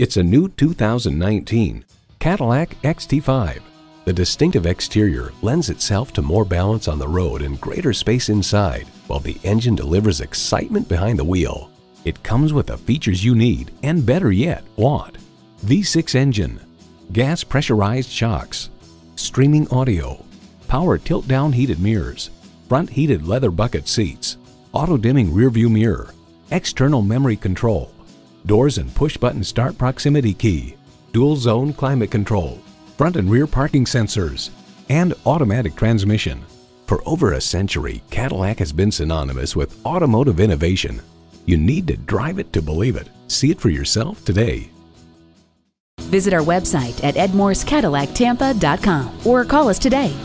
It's a new 2019 Cadillac XT5. The distinctive exterior lends itself to more balance on the road and greater space inside, while the engine delivers excitement behind the wheel. It comes with the features you need and, better yet, want: V6 engine, gas pressurized shocks, streaming audio, power tilt-down heated mirrors, front heated leather bucket seats, auto-dimming rearview mirror, external memory control, doors and push-button start proximity key, dual-zone climate control, front and rear parking sensors, and automatic transmission. For over a century, Cadillac has been synonymous with automotive innovation. You need to drive it to believe it. See it for yourself today. Visit our website at edmorescadillactampa.com or call us today.